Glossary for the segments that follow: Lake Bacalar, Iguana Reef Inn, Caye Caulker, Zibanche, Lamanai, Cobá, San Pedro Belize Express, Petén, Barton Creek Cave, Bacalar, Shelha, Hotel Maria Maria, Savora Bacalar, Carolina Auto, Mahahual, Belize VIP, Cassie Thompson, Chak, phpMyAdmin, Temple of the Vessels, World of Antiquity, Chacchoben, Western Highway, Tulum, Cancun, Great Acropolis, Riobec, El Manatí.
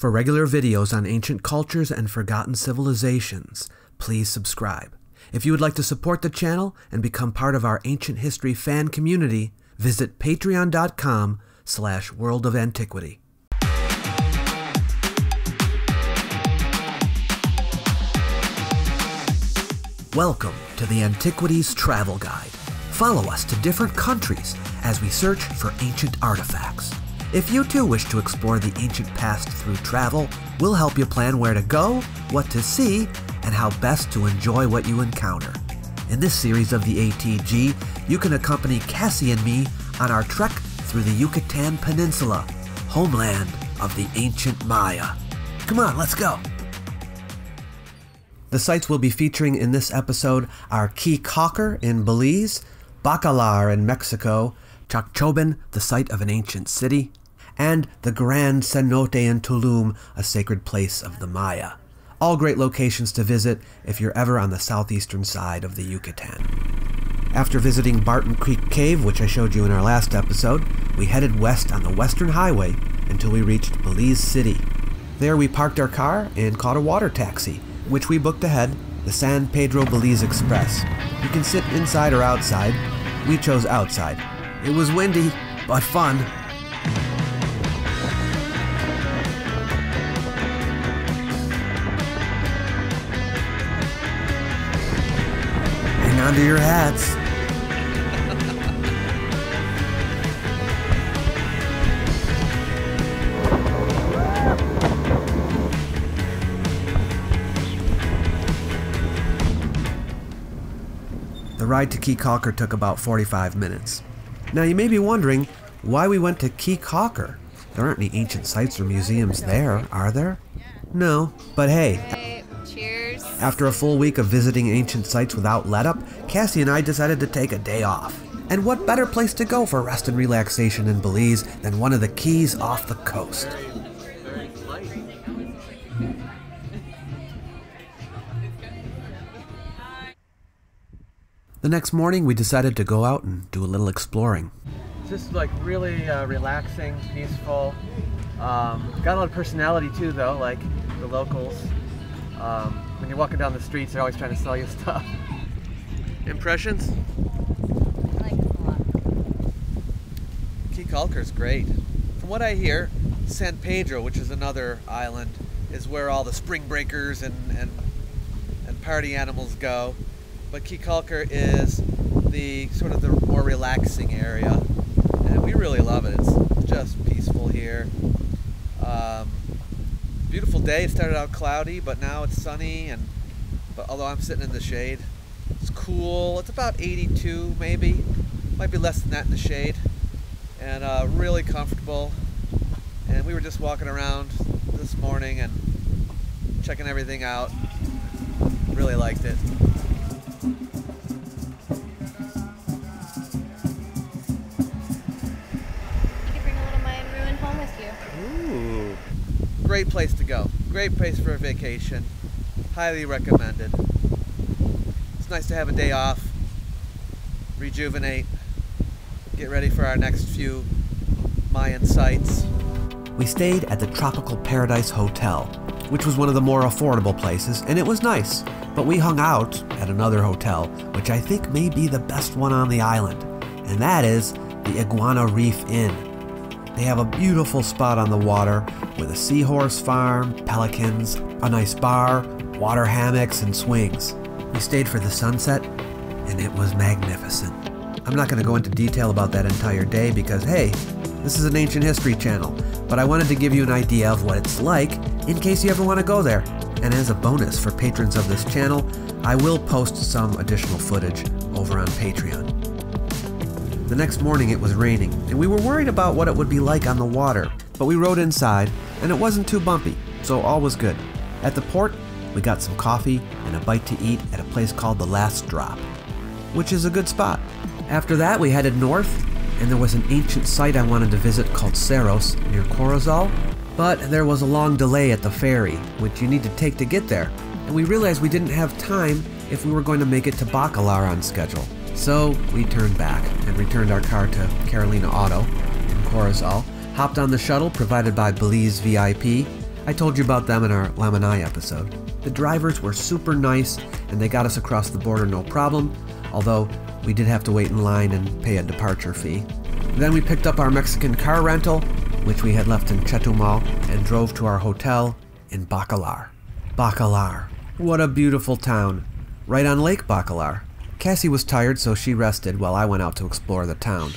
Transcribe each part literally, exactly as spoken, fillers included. For regular videos on ancient cultures and forgotten civilizations, please subscribe. If you would like to support the channel and become part of our ancient history fan community, visit patreon.com slash world of antiquity. Welcome to the Antiquities Travel Guide. Follow us to different countries as we search for ancient artifacts. If you too wish to explore the ancient past through travel, we'll help you plan where to go, what to see, and how best to enjoy what you encounter. In this series of the A T G, you can accompany Cassie and me on our trek through the Yucatan Peninsula, homeland of the ancient Maya. Come on, let's go! The sites we'll be featuring in this episode are Caye Caulker in Belize, Bacalar in Mexico, Chacchoben, the site of an ancient city, and the Gran Cenote in Tulum, a sacred place of the Maya. All great locations to visit if you're ever on the southeastern side of the Yucatan. After visiting Barton Creek Cave, which I showed you in our last episode, we headed west on the Western Highway until we reached Belize City. There we parked our car and caught a water taxi, which we booked ahead, the San Pedro Belize Express. You can sit inside or outside. We chose outside. It was windy, but fun. Under your hats. The ride to Caye Caulker took about forty-five minutes. Now you may be wondering why we went to Caye Caulker. There aren't any ancient sites or museums there, are there? No, but hey. After a full week of visiting ancient sites without letup, Cassie and I decided to take a day off. And what better place to go for rest and relaxation in Belize than one of the keys off the coast? The next morning, we decided to go out and do a little exploring. Just like really uh, relaxing, peaceful. Um, got a lot of personality too, though, like the locals. Um, When you're walking down the streets, they're always trying to sell you stuff. Impressions? I like it a lot. Caye Caulker's great. From what I hear, San Pedro, which is another island, is where all the spring breakers and, and, and party animals go. But Caye Caulker is the sort of the more relaxing area. And we really love it. It's just peaceful here. Um, Beautiful day. It started out cloudy, but now it's sunny, and but although I'm sitting in the shade, it's cool. It's about eighty-two, maybe, might be less than that in the shade, and uh, really comfortable. And we were just walking around this morning and checking everything out. Really liked it. Great place to go. Great place for a vacation. Highly recommended. It's nice to have a day off, rejuvenate, get ready for our next few Mayan sites. We stayed at the Tropical Paradise Hotel, which was one of the more affordable places, and it was nice. But we hung out at another hotel, which I think may be the best one on the island, and that is the Iguana Reef Inn. They have a beautiful spot on the water with a seahorse farm, pelicans, a nice bar, water hammocks, and swings. We stayed for the sunset, and it was magnificent. I'm not going to go into detail about that entire day because, hey, this is an ancient history channel, but I wanted to give you an idea of what it's like in case you ever want to go there. And as a bonus for patrons of this channel, I will post some additional footage over on Patreon. The next morning it was raining, and we were worried about what it would be like on the water, but we rode inside, and it wasn't too bumpy, so all was good. At the port, we got some coffee and a bite to eat at a place called The Last Drop, which is a good spot. After that, we headed north, and there was an ancient site I wanted to visit called Cerros near Corozal, but there was a long delay at the ferry, which you need to take to get there, and we realized we didn't have time if we were going to make it to Bacalar on schedule. So we turned back and returned our car to Carolina Auto in Corozal, hopped on the shuttle provided by Belize V I P. I I told you about them in our Lamanai episode. The drivers were super nice and they got us across the border no problem, although we did have to wait in line and pay a departure fee. Then we picked up our Mexican car rental, which we had left in Chetumal, and drove to our hotel in Bacalar. Bacalar. What a beautiful town. Right on Lake Bacalar. Cassie was tired, so she rested while I went out to explore the town.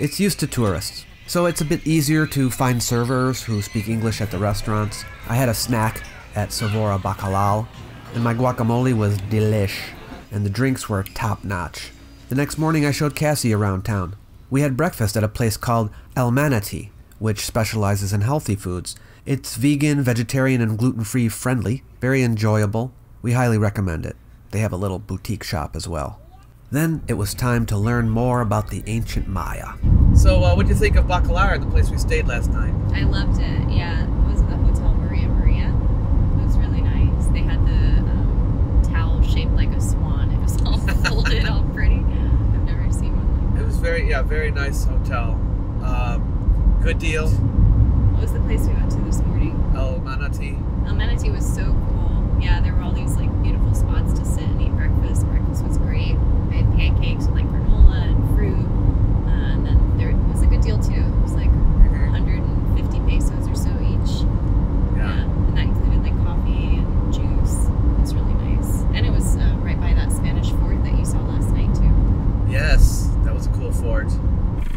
It's used to tourists, so it's a bit easier to find servers who speak English at the restaurants. I had a snack at Savora Bacalar, and my guacamole was delish, and the drinks were top-notch. The next morning I showed Cassie around town. We had breakfast at a place called El Manatí, which specializes in healthy foods. It's vegan, vegetarian, and gluten-free friendly, very enjoyable. We highly recommend it. They have a little boutique shop as well. Then it was time to learn more about the ancient Maya. So uh, what did you think of Bacalar, the place we stayed last night? I loved it, yeah. It was the Hotel Maria Maria. It was really nice. They had the um, towel shaped like a swan. It was all folded, all pretty. I've never seen one like that. It was very, yeah, very nice hotel. Um, good deal. What was the place we went to this morning? El Manatí. El Manatí was so cool. Yeah, there were all these like beautiful spots to sit and eat breakfast. Breakfast was great. I had pancakes with like granola and fruit, uh, and then there was a good deal too. It was like one hundred fifty pesos or so each. Yeah. Yeah, and that included like coffee and juice. It was really nice, and it was uh, right by that Spanish fort that you saw last night too. Yes, that was a cool fort.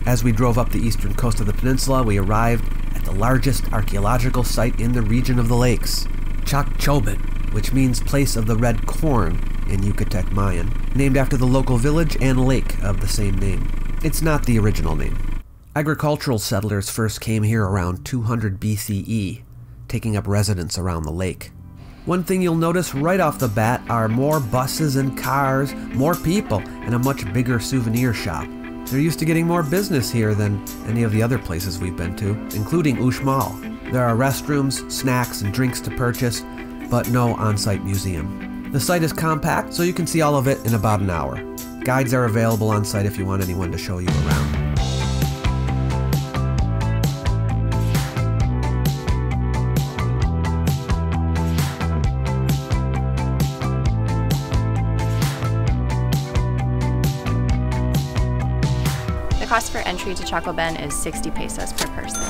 As we drove up the eastern coast of the peninsula, we arrived at the largest archaeological site in the region of the lakes, Chacchoben, which means place of the red corn in Yucatec Mayan, named after the local village and lake of the same name. It's not the original name. Agricultural settlers first came here around two hundred B C E, taking up residence around the lake. One thing you'll notice right off the bat are more buses and cars, more people, and a much bigger souvenir shop. They're used to getting more business here than any of the other places we've been to, including Uxmal. There are restrooms, snacks, and drinks to purchase, but no on-site museum. The site is compact, so you can see all of it in about an hour. Guides are available on site if you want anyone to show you around. The cost for entry to Chacchoben is sixty pesos per person,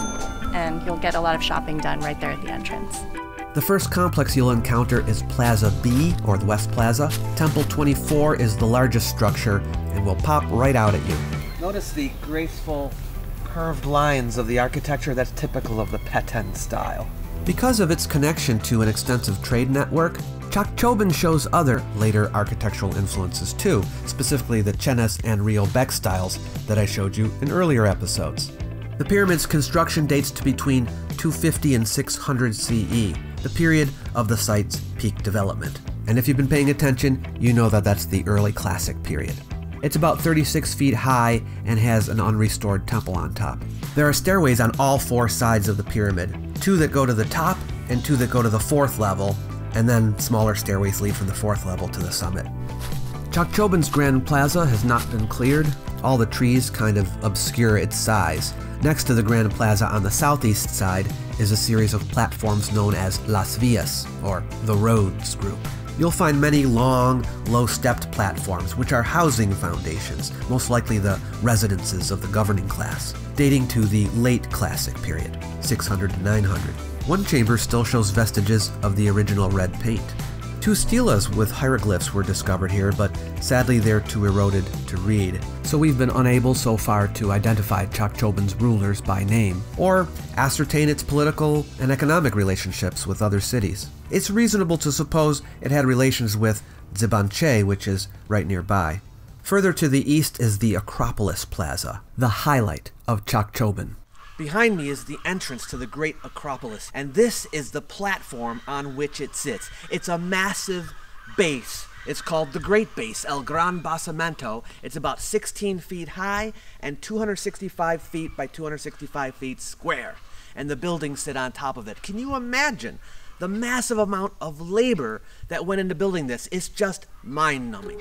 and you'll get a lot of shopping done right there at the entrance. The first complex you'll encounter is Plaza B, or the West Plaza. Temple twenty-four is the largest structure and will pop right out at you. Notice the graceful curved lines of the architecture that's typical of the Petén style. Because of its connection to an extensive trade network, Chacchoben shows other later architectural influences too, specifically the Chenes and Riobec styles that I showed you in earlier episodes. The pyramid's construction dates to between two fifty and six hundred C E. The period of the site's peak development. And if you've been paying attention, you know that that's the early classic period. It's about thirty-six feet high and has an unrestored temple on top. There are stairways on all four sides of the pyramid, two that go to the top and two that go to the fourth level, and then smaller stairways lead from the fourth level to the summit. Chacchoben's Grand Plaza has not been cleared. All the trees kind of obscure its size. Next to the Grand Plaza on the southeast side is a series of platforms known as Las Villas, or the Roads Group. You'll find many long, low-stepped platforms, which are housing foundations, most likely the residences of the governing class, dating to the late classic period, six hundred to nine hundred. One chamber still shows vestiges of the original red paint. Two stelas with hieroglyphs were discovered here, but sadly they're too eroded to read. So we've been unable so far to identify Chacchoben's rulers by name, or ascertain its political and economic relationships with other cities. It's reasonable to suppose it had relations with Zibanche, which is right nearby. Further to the east is the Acropolis Plaza, the highlight of Chacchoben. Behind me is the entrance to the Great Acropolis, and this is the platform on which it sits. It's a massive base. It's called the Great Base, El Gran Basamento. It's about sixteen feet high and two hundred sixty-five feet by two hundred sixty-five feet square, and the buildings sit on top of it. Can you imagine the massive amount of labor that went into building this? It's just mind-numbing.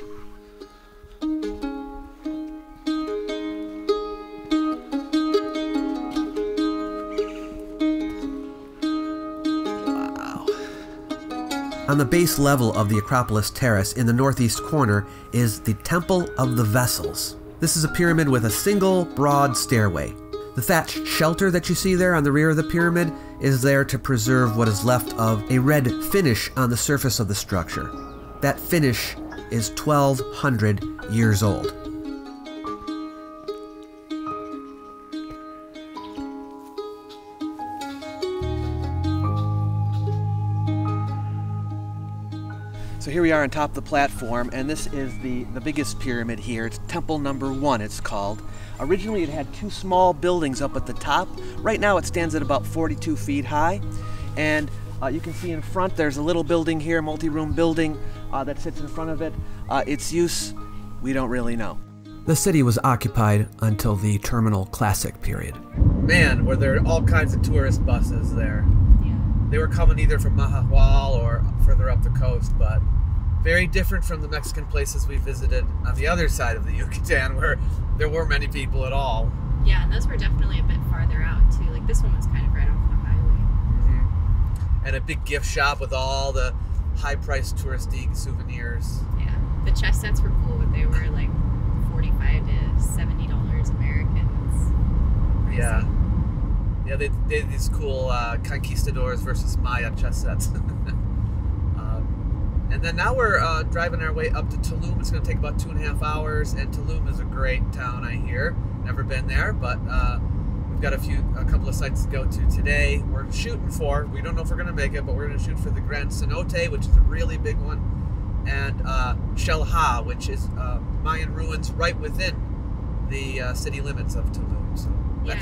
On the base level of the Acropolis Terrace in the northeast corner is the Temple of the Vessels. This is a pyramid with a single broad stairway. The thatched shelter that you see there on the rear of the pyramid is there to preserve what is left of a red finish on the surface of the structure. That finish is twelve hundred years old. So here we are on top of the platform, and this is the, the biggest pyramid here. It's Temple Number One, it's called. Originally it had two small buildings up at the top. Right now it stands at about forty-two feet high, and uh, you can see in front there's a little building here, multi-room building uh, that sits in front of it. Uh, its use, we don't really know. The city was occupied until the Terminal Classic period. Man, were there all kinds of tourist buses there. They were coming either from Mahahual or further up the coast, but very different from the Mexican places we visited on the other side of the Yucatan, where there weren't many people at all. Yeah, and those were definitely a bit farther out, too. Like, this one was kind of right off the highway. Mm-hmm. And a big gift shop with all the high-priced touristy souvenirs. Yeah, the chess sets were cool, but they were, like, forty-five to seventy dollars Americans. Pricey. Yeah. Yeah, they, they had these cool uh, conquistadors versus Maya chess sets. um, and then now we're uh, driving our way up to Tulum. It's going to take about two and a half hours, and Tulum is a great town, I hear. Never been there, but uh, we've got a few, a couple of sites to go to today. We're shooting for, we don't know if we're going to make it, but we're going to shoot for the Gran Cenote, which is a really big one, and uh, Shelha, which is uh, Mayan ruins right within the uh, city limits of Tulum. So. Yeah.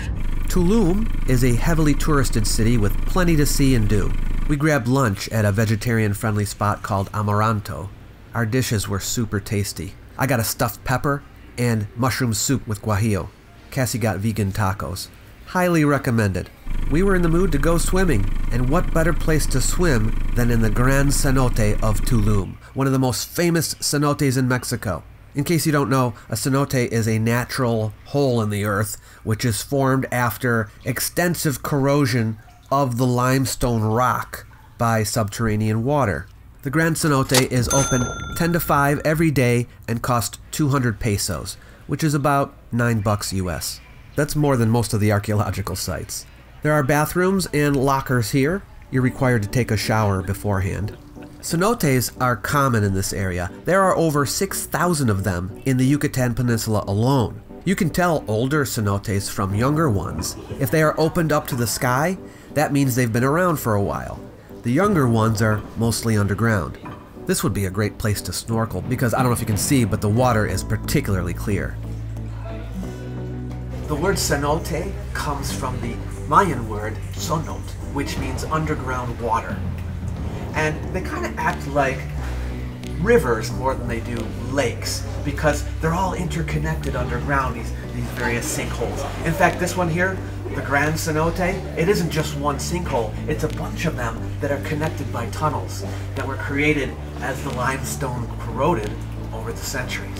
Tulum is a heavily touristed city with plenty to see and do. We grabbed lunch at a vegetarian-friendly spot called Amaranto. Our dishes were super tasty. I got a stuffed pepper and mushroom soup with guajillo. Cassie got vegan tacos. Highly recommended. We were in the mood to go swimming, and what better place to swim than in the Gran Cenote of Tulum, one of the most famous cenotes in Mexico. In case you don't know, a cenote is a natural hole in the earth, which is formed after extensive corrosion of the limestone rock by subterranean water. The Gran Cenote is open ten to five every day and costs two hundred pesos, which is about nine bucks U S. That's more than most of the archaeological sites. There are bathrooms and lockers here. You're required to take a shower beforehand. Cenotes are common in this area. There are over six thousand of them in the Yucatan Peninsula alone. You can tell older cenotes from younger ones. If they are opened up to the sky, that means they've been around for a while. The younger ones are mostly underground. This would be a great place to snorkel because I don't know if you can see, but the water is particularly clear. The word cenote comes from the Mayan word sonot, which means underground water. And they kind of act like rivers more than they do lakes because they're all interconnected underground, these, these various sinkholes. In fact, this one here, the Gran Cenote, it isn't just one sinkhole, it's a bunch of them that are connected by tunnels that were created as the limestone corroded over the centuries.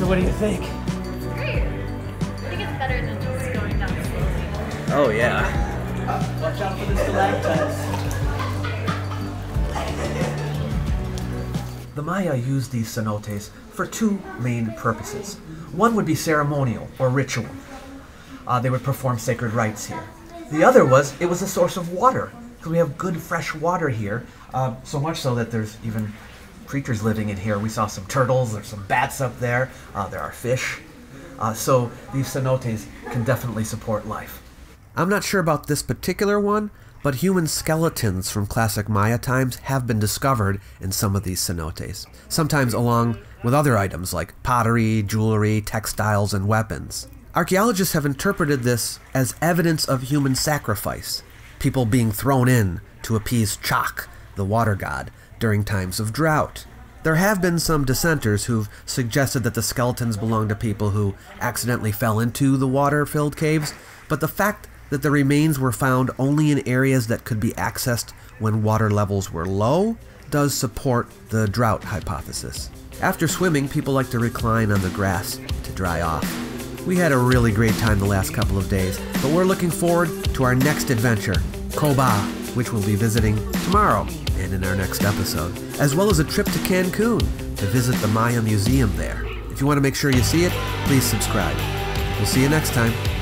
So what do you think? Oh yeah. Uh, watch out for the stalactites. The Maya used these cenotes for two main purposes. One would be ceremonial or ritual. Uh, they would perform sacred rites here. The other was it was a source of water because we have good fresh water here. Uh, so much so that there's even creatures living in here. We saw some turtles. There's some bats up there. Uh, there are fish. Uh, so these cenotes can definitely support life. I'm not sure about this particular one, but human skeletons from classic Maya times have been discovered in some of these cenotes, sometimes along with other items like pottery, jewelry, textiles, and weapons. Archaeologists have interpreted this as evidence of human sacrifice, people being thrown in to appease Chak, the water god, during times of drought. There have been some dissenters who've suggested that the skeletons belong to people who accidentally fell into the water-filled caves, but the fact that the remains were found only in areas that could be accessed when water levels were low does support the drought hypothesis. After swimming, people like to recline on the grass to dry off. We had a really great time the last couple of days, but we're looking forward to our next adventure, Cobá, which we'll be visiting tomorrow and in our next episode, as well as a trip to Cancun to visit the Maya Museum there. If you want to make sure you see it, please subscribe. We'll see you next time.